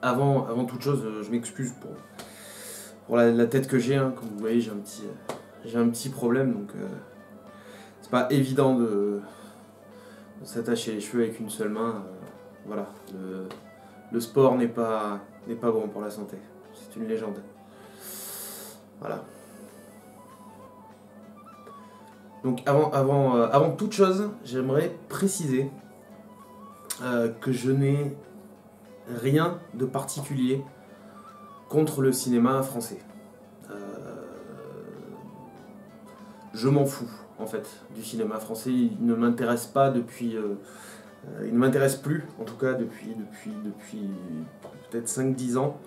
Avant toute chose, je m'excuse pour la tête que j'ai, hein. Comme vous voyez, j'ai un petit problème, donc c'est pas évident de s'attacher les cheveux avec une seule main. Voilà, le sport n'est pas bon pour la santé, c'est une légende. Voilà. Donc avant toute chose, j'aimerais préciser que je n'ai rien de particulier contre le cinéma français. Je m'en fous, en fait, du cinéma français. Il ne m'intéresse pas depuis... il ne m'intéresse plus, en tout cas, depuis peut-être 5-10 ans.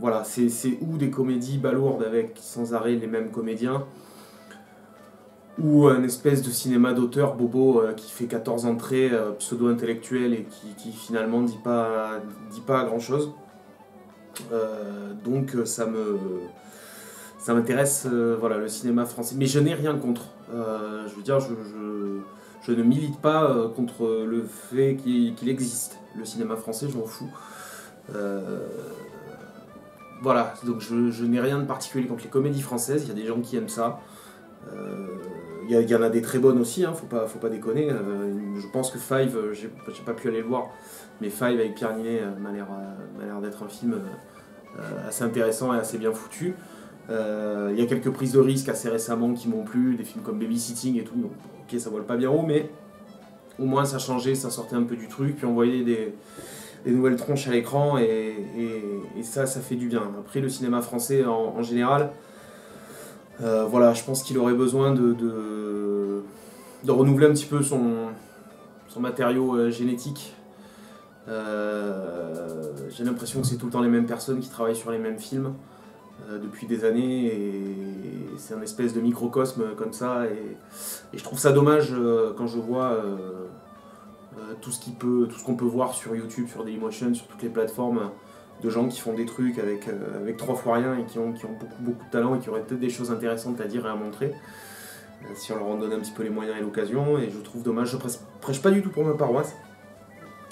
Voilà, c'est ou des comédies balourdes avec sans arrêt les mêmes comédiens, ou un espèce de cinéma d'auteur bobo qui fait 14 entrées pseudo-intellectuelles et qui finalement dit pas grand-chose. Donc ça m'intéresse, voilà, le cinéma français. Mais je n'ai rien contre. Je veux dire, je ne milite pas contre le fait qu'il existe. Le cinéma français, je m'en fous. Voilà, donc je n'ai rien de particulier contre les comédies françaises. Il y a des gens qui aiment ça. Il y en a des très bonnes aussi, hein, faut pas déconner. Je pense que Five, j'ai pas pu aller le voir, mais Five avec Pierre Ninet m'a l'air d'être un film assez intéressant et assez bien foutu. Il y a quelques prises de risques assez récemment qui m'ont plu, des films comme Babysitting et tout. Donc, ok, ça vole pas bien haut, mais au moins ça changeait, ça sortait un peu du truc, puis on voyait des nouvelles tronches à l'écran, et ça fait du bien. Après, le cinéma français en général, voilà, je pense qu'il aurait besoin de renouveler un petit peu son matériau génétique. J'ai l'impression que c'est tout le temps les mêmes personnes qui travaillent sur les mêmes films depuis des années, et c'est un espèce de microcosme comme ça, et je trouve ça dommage quand je vois tout ce qu'on peut voir sur YouTube, sur Dailymotion, sur toutes les plateformes, de gens qui font des trucs avec trois fois rien et qui ont beaucoup de talent et qui auraient peut-être des choses intéressantes à dire et à montrer si on leur en donne un petit peu les moyens et l'occasion. Et je trouve dommage, je prêche pas du tout pour ma paroisse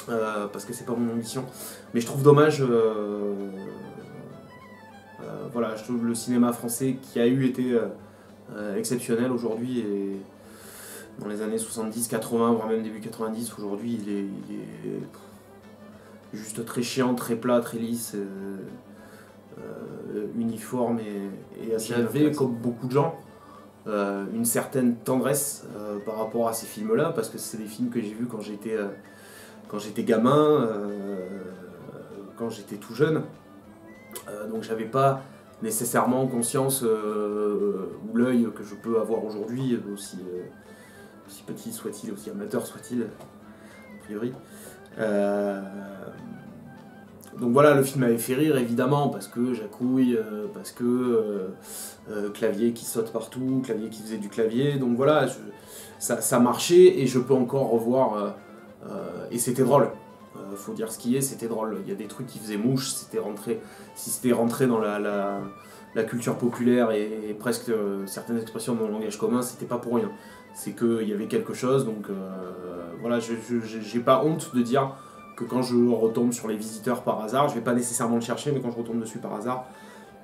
parce que c'est pas mon ambition, mais je trouve dommage voilà, je trouve le cinéma français qui a été exceptionnel aujourd'hui, et dans les années 70, 80, voire même début 90, aujourd'hui il est juste très chiant, très plat, très lisse, uniforme et assez élevé, comme beaucoup de gens, une certaine tendresse par rapport à ces films-là, parce que c'est des films que j'ai vus quand j'étais gamin, quand j'étais tout jeune, donc j'avais pas nécessairement conscience ou l'œil que je peux avoir aujourd'hui, aussi petit soit-il, aussi amateur soit-il, a priori. Donc voilà, le film m'avait fait rire, évidemment, parce que Jacouille, parce que Clavier qui saute partout, Clavier qui faisait du clavier, donc voilà, ça marchait, et je peux encore revoir, et c'était drôle, faut dire ce qui est, c'était drôle, il y a des trucs qui faisaient mouche, si c'était rentré dans la culture populaire, et presque certaines expressions dans le langage commun, c'était pas pour rien. C'est qu'il y avait quelque chose, donc voilà, j'ai pas honte de dire que quand je retombe sur Les Visiteurs par hasard, je vais pas nécessairement le chercher, mais quand je retombe dessus par hasard,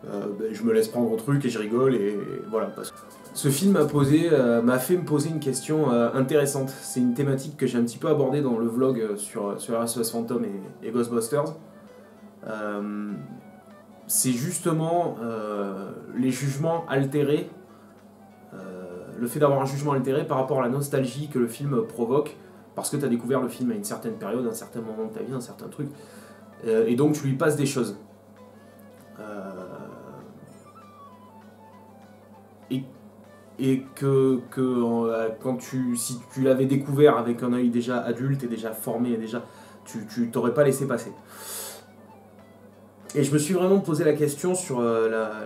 ben, je me laisse prendre au truc et je rigole, et voilà. Ce film m'a fait me poser une question intéressante. C'est une thématique que j'ai un petit peu abordée dans le vlog sur SOS Fantômes et Ghostbusters. C'est justement les jugements altérés, le fait d'avoir un jugement altéré par rapport à la nostalgie que le film provoque, parce que tu as découvert le film à une certaine période, à un certain moment de ta vie, un certain truc, et donc tu lui passes des choses. Et que quand si tu l'avais découvert avec un œil déjà adulte et déjà formé, et déjà, tu t'aurais pas laissé passer. Et je me suis vraiment posé la question sur la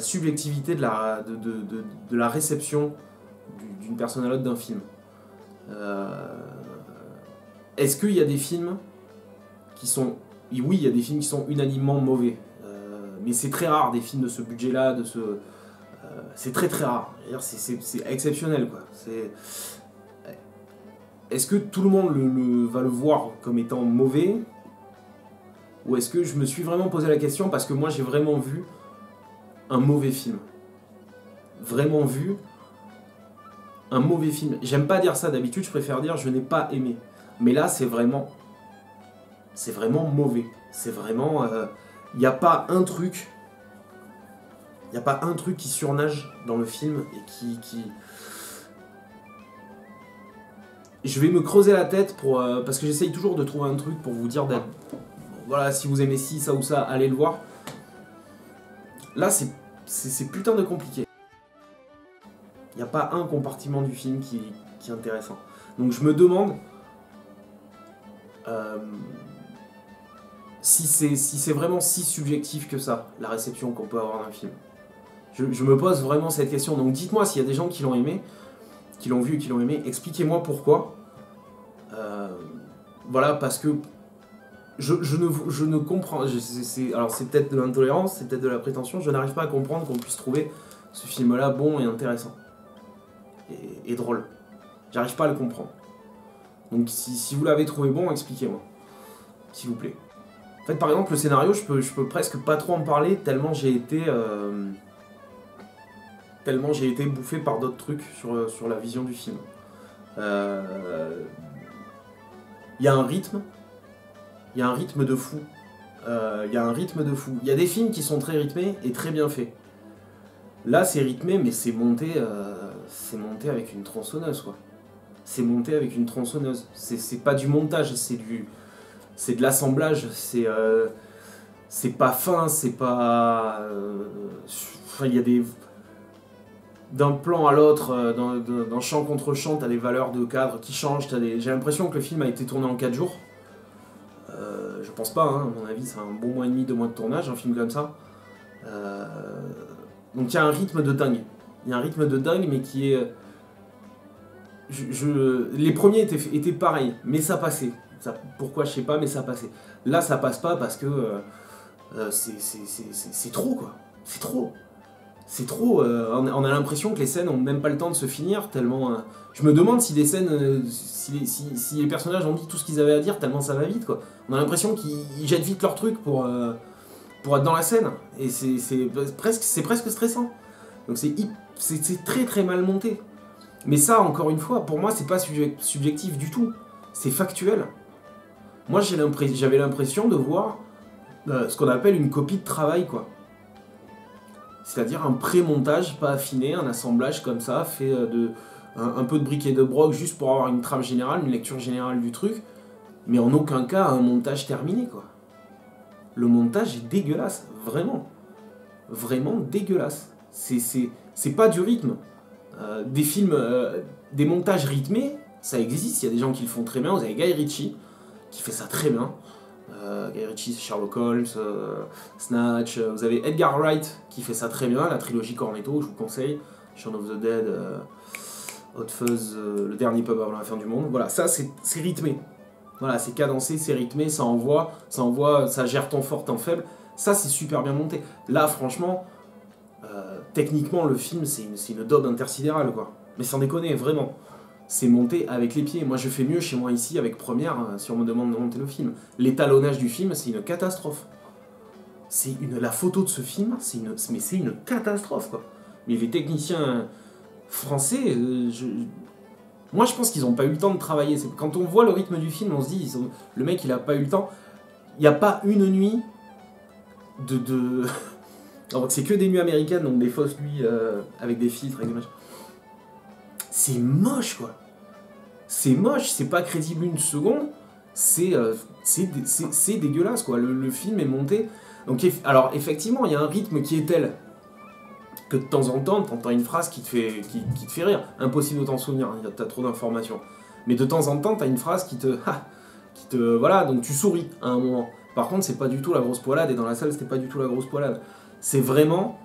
subjectivité de la réception d'une personne à l'autre d'un film. Est-ce qu'il y a des films qui sont... Oui, il y a des films qui sont unanimement mauvais. Mais c'est très rare, des films de ce budget-là, de ce... c'est très rare. C'est exceptionnel, quoi. Est-ce que tout le monde va le voir comme étant mauvais? Ou est-ce que je me suis vraiment posé la question parce que moi j'ai vraiment vu un mauvais film. Vraiment vu un mauvais film. J'aime pas dire ça d'habitude, je préfère dire je n'ai pas aimé. Mais là c'est vraiment... c'est vraiment mauvais. C'est vraiment... il n'y a pas un truc... il n'y a pas un truc qui surnage dans le film et qui... Je vais me creuser la tête pour... parce que j'essaye toujours de trouver un truc pour vous dire... Voilà, si vous aimez ci, ça ou ça, allez le voir. Là, c'est putain de compliqué. Il n'y a pas un compartiment du film qui est intéressant. Donc je me demande... si c'est vraiment si subjectif que ça, la réception qu'on peut avoir d'un film. Je me pose vraiment cette question, donc dites-moi s'il y a des gens qui l'ont aimé, qui l'ont vu et qui l'ont aimé, expliquez-moi pourquoi. Voilà, parce que je ne comprends... alors c'est peut-être de l'intolérance, c'est peut-être de la prétention, je n'arrive pas à comprendre qu'on puisse trouver ce film-là bon et intéressant. Et drôle. J'arrive pas à le comprendre. Donc si vous l'avez trouvé bon, expliquez-moi, s'il vous plaît. En fait, par exemple, le scénario, je peux presque pas trop en parler tellement j'ai été bouffé par d'autres trucs sur la vision du film. Il y a un rythme, il y a un rythme de fou, il y a des films qui sont très rythmés et très bien faits. Là, c'est rythmé, mais c'est monté avec une tronçonneuse, quoi. C'est monté avec une tronçonneuse. C'est pas du montage, c'est de l'assemblage. C'est pas fin, c'est pas... il y a des... d'un plan à l'autre, d'un champ contre champ, t'as des valeurs de cadre qui changent. J'ai l'impression que le film a été tourné en 4 jours. Je pense pas, hein, à mon avis, c'est un bon mois et demi, 2 mois de tournage, un film comme ça. Donc il y a un rythme de dingue. Il y a un rythme de dingue, mais qui est... les premiers étaient pareils, mais ça passait. Pourquoi je sais pas, mais ça passait. Là, ça passe pas parce que c'est trop, quoi. C'est trop. C'est trop. On a l'impression que les scènes ont même pas le temps de se finir tellement. Je me demande si les scènes, si les personnages ont dit tout ce qu'ils avaient à dire tellement ça va vite, quoi. On a l'impression qu'ils jettent vite leur truc pour être dans la scène. Et c'est presque stressant. Donc c'est très très mal monté. Mais ça, encore une fois, pour moi, c'est pas subjectif du tout. C'est factuel. Moi, j'avais l'impression de voir ce qu'on appelle une copie de travail, quoi. C'est-à-dire un pré-montage pas affiné, un assemblage comme ça, fait un peu de briques et de broc juste pour avoir une trame générale, une lecture générale du truc, mais en aucun cas un montage terminé, quoi. Le montage est dégueulasse, vraiment. Vraiment dégueulasse. C'est pas du rythme. Des films, des montages rythmés, ça existe, il y a des gens qui le font très bien, vous avez Guy Ritchie, qui fait ça très bien, Guy Ritchie, Sherlock Holmes, Snatch, vous avez Edgar Wright, qui fait ça très bien, la trilogie Cornetto, je vous conseille, Shaun of the Dead, Hot Fuzz, le dernier pub avant la fin du monde, voilà, ça c'est rythmé, voilà, c'est cadencé, c'est rythmé, ça envoie, ça gère ton fort, ton faible, ça c'est super bien monté, là franchement... techniquement, le film, c'est une daube intersidérale, quoi. Mais sans déconner, vraiment. C'est monté avec les pieds. Moi, je fais mieux chez moi ici avec Première, si on me demande de monter le film. L'étalonnage du film, c'est une catastrophe. La photo de ce film, mais c'est une catastrophe, quoi. Mais les techniciens français, moi, je pense qu'ils n'ont pas eu le temps de travailler. Quand on voit le rythme du film, on se dit, le mec, il n'a pas eu le temps. Il n'y a pas une nuit de... Alors c'est que des nuits américaines, donc des fausses nuits avec des filtres, avec des machins. C'est moche, quoi. C'est moche, c'est pas crédible une seconde, c'est dégueulasse, quoi. Le film est monté. Donc, alors effectivement, il y a un rythme qui est tel que de temps en temps, t'entends une phrase qui te fait rire. Impossible de t'en souvenir, hein, t'as trop d'informations. Mais de temps en temps, t'as une phrase qui te... Voilà, donc tu souris à un moment. Par contre, c'est pas du tout la grosse poilade, et dans la salle, c'était pas du tout la grosse poilade. C'est vraiment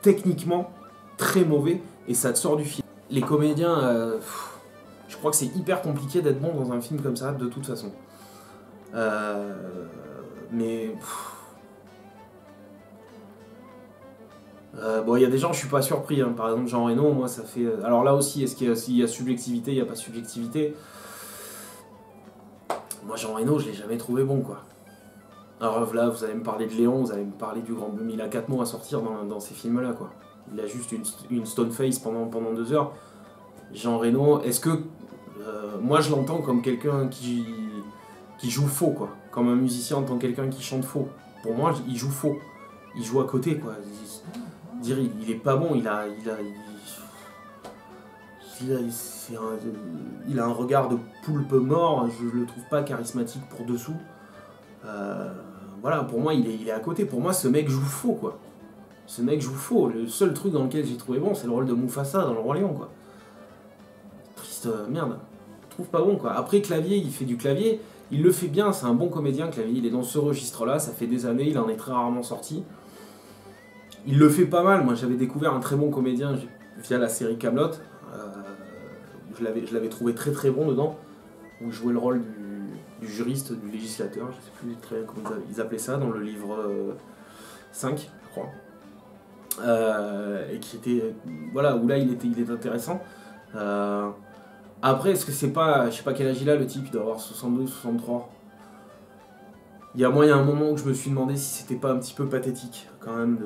techniquement très mauvais et ça te sort du film. Les comédiens, je crois que c'est hyper compliqué d'être bon dans un film comme ça de toute façon. Mais Bon, il y a des gens, je suis pas surpris, hein. Par exemple Jean Reynaud, moi ça fait... Alors là aussi, est-ce qu'il y a subjectivité, il n'y a pas subjectivité? Moi Jean Reynaud, je l'ai jamais trouvé bon, quoi. Alors là, vous allez me parler de Léon, vous allez me parler du Grand Blum, il a 4 mots à sortir dans ces films-là, quoi. Il a juste une stone face pendant 2 heures. Jean Reynaud, est-ce que... moi je l'entends comme quelqu'un qui joue faux, quoi. Comme un musicien entend quelqu'un qui chante faux. Pour moi, il joue faux. Il joue à côté, quoi. Dire il est pas bon, il a un regard de poulpe mort, je le trouve pas charismatique pour dessous. Voilà, pour moi il est à côté, pour moi ce mec joue faux, quoi. Ce mec joue faux, le seul truc dans lequel j'ai trouvé bon, c'est le rôle de Mufasa dans Le Roi Léon, quoi. Triste merde, je trouve pas bon, quoi. Après Clavier, il fait du clavier, il le fait bien, c'est un bon comédien, Clavier, il est dans ce registre-là, ça fait des années, il en est très rarement sorti. Il le fait pas mal, moi j'avais découvert un très bon comédien via la série Kaamelott, je l'avais trouvé très très bon dedans, où il jouait le rôle du juriste, du législateur, je sais plus très bien comment ils appelaient ça, dans le livre 5, je crois, et qui était, voilà, où là il est intéressant. Après, est-ce que c'est pas, je sais pas quel âge il a le type, il doit avoir 62, 63. Il y a un moment où je me suis demandé si c'était pas un petit peu pathétique, quand même,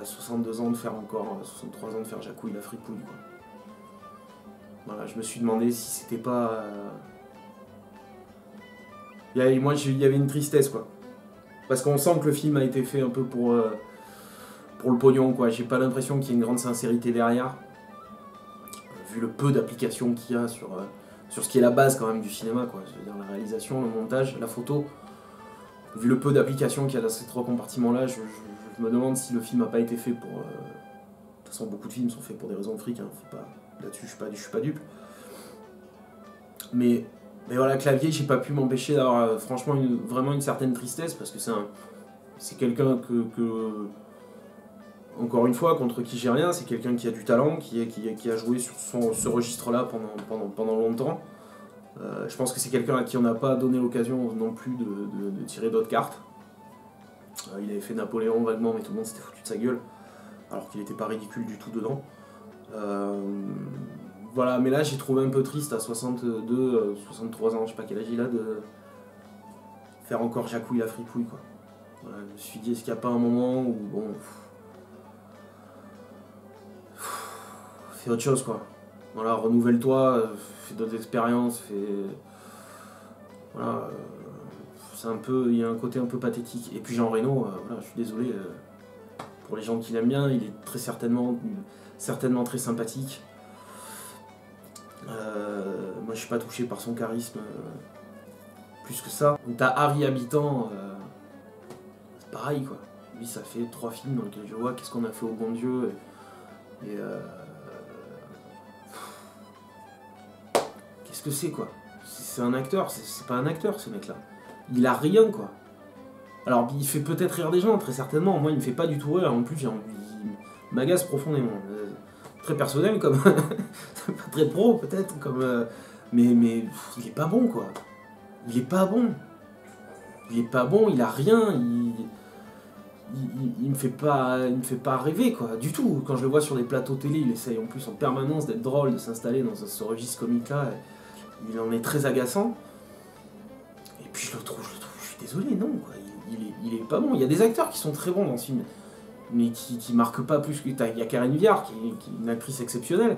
à 62 ans de faire encore, à 63 ans de faire Jacouille la fripouille, quoi. Voilà, je me suis demandé si c'était pas... Il y avait une tristesse, quoi. Parce qu'on sent que le film a été fait un peu pour le pognon, quoi. J'ai pas l'impression qu'il y ait une grande sincérité derrière, vu le peu d'applications qu'il y a sur ce qui est la base, quand même, du cinéma, quoi. C'est-à-dire la réalisation, le montage, la photo... Vu le peu d'applications qu'il y a dans ces 3 compartiments-là, je me demande si le film n'a pas été fait pour... De toute façon, beaucoup de films sont faits pour des raisons de fric, hein. Là-dessus, je suis pas dupe. Mais voilà, Clavier, j'ai pas pu m'empêcher d'avoir franchement vraiment une certaine tristesse, parce que c'est quelqu'un que... Encore une fois, contre qui j'ai rien, c'est quelqu'un qui a du talent, qui a joué sur ce registre-là pendant longtemps. Je pense que c'est quelqu'un à qui on n'a pas donné l'occasion non plus de tirer d'autres cartes. Il avait fait Napoléon vaguement, mais tout le monde s'était foutu de sa gueule, alors qu'il n'était pas ridicule du tout dedans. Voilà, mais là j'ai trouvé un peu triste à 62, 63 ans, je sais pas quel âge il a, de faire encore Jacouille la fripouille, quoi. Voilà, je me suis dit, est-ce qu'il n'y a pas un moment où, bon... Fais autre chose, quoi. Voilà, renouvelle-toi, fais d'autres expériences, fais... Voilà, c'est un peu... Il y a un côté un peu pathétique. Et puis Jean Reno, voilà, je suis désolé, pour les gens qui l'aiment bien, il est certainement très sympathique. Moi, je suis pas touché par son charisme, plus que ça. Donc t'as Harry Habitant, c'est pareil, quoi. Lui, ça fait 3 films dans lesquels je vois qu'est-ce qu'on a fait au bon Dieu, et qu'est-ce que c'est, quoi? C'est un acteur, c'est pas un acteur, ce mec-là. Il a rien, quoi. Alors, il fait peut-être rire des gens, très certainement. Moi, il me fait pas du tout rire. En plus, il m'agace profondément. Très personnel, comme... pas très pro, peut-être, comme... Mais il est pas bon, quoi. Il est pas bon. Il est pas bon, il a rien, il me fait pas rêver, quoi, du tout. Quand je le vois sur des plateaux télé, il essaye en plus en permanence d'être drôle, de s'installer dans ce registre comique-là. Il en est très agaçant. Et puis je le trouve, je suis désolé, non, quoi. Il est pas bon. Il y a des acteurs qui sont très bons dans ce film, mais qui marquent pas plus que... Il y a Karine Viard, qui est une actrice exceptionnelle.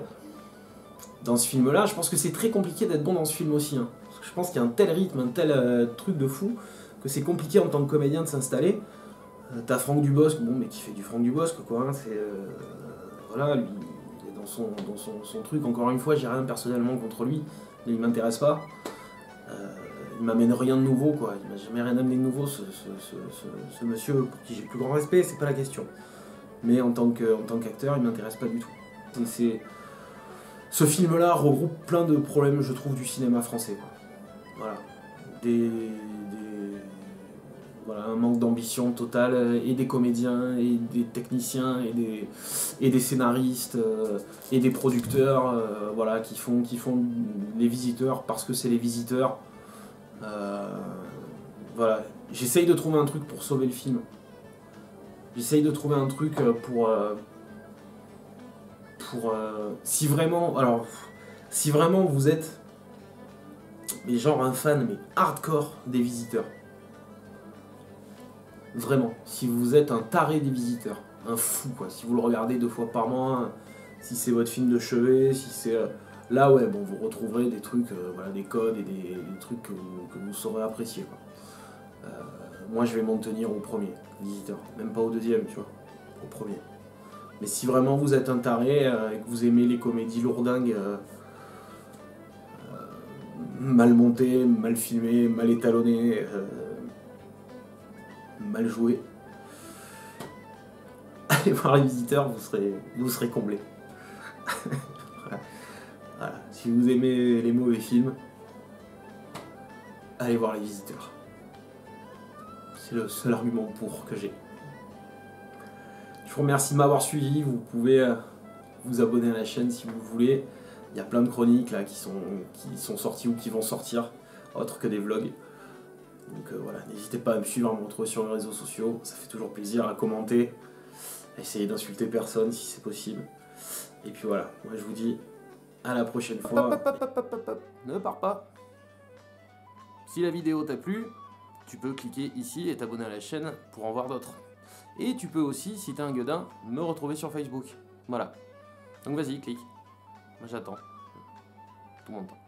Dans ce film-là, je pense que c'est très compliqué d'être bon dans ce film aussi, hein. Parce que je pense qu'il y a un tel rythme, un tel truc de fou, que c'est compliqué en tant que comédien de s'installer. T'as Franck Dubosc, bon, mais qui fait du Franck Dubosc, quoi, hein, c'est... voilà, lui, il est dans son truc. Encore une fois, j'ai rien personnellement contre lui, mais il m'intéresse pas. Il m'amène rien de nouveau, quoi. Il m'a jamais rien amené de nouveau, ce monsieur, pour qui j'ai le plus grand respect, c'est pas la question. Mais en tant qu'acteur, il m'intéresse pas du tout. Et c'est... Ce film-là regroupe plein de problèmes, je trouve, du cinéma français, quoi. Voilà. Voilà, un manque d'ambition totale, et des comédiens, et des techniciens, et des scénaristes, et des producteurs, voilà, qui font les visiteurs parce que c'est les visiteurs. Voilà, j'essaye de trouver un truc pour sauver le film. J'essaye de trouver un truc pour si vraiment, alors si vraiment vous êtes mais genre un fan mais hardcore des Visiteurs, vraiment, si vous êtes un taré des Visiteurs, un fou quoi, si vous le regardez 2 fois par mois, si c'est votre film de chevet, si c'est là ouais bon vous retrouverez des trucs, voilà, des codes et des trucs que vous saurez apprécier quoi. Moi je vais m'en tenir au premier Visiteur, même pas au deuxième tu vois, au premier. Mais si vraiment vous êtes un taré et que vous aimez les comédies lourdingues, mal montées, mal filmées, mal étalonnées, mal jouées, allez voir les Visiteurs, vous serez comblés. Voilà. Voilà. Si vous aimez les mauvais films, allez voir les Visiteurs. C'est le seul argument pour que j'ai. Je vous remercie de m'avoir suivi, vous pouvez vous abonner à la chaîne si vous voulez. Il y a plein de chroniques là qui sont sorties ou qui vont sortir, autres que des vlogs. Donc voilà, n'hésitez pas à me suivre, à me retrouver sur les réseaux sociaux, ça fait toujours plaisir, à commenter, à essayer d'insulter personne si c'est possible. Et puis voilà, moi je vous dis à la prochaine fois. Ne pars pas. Si la vidéo t'a plu, tu peux cliquer ici et t'abonner à la chaîne pour en voir d'autres. Et tu peux aussi, si t'es un gueudin, me retrouver sur Facebook. Voilà. Donc vas-y, clique. Moi j'attends. Tout le monde.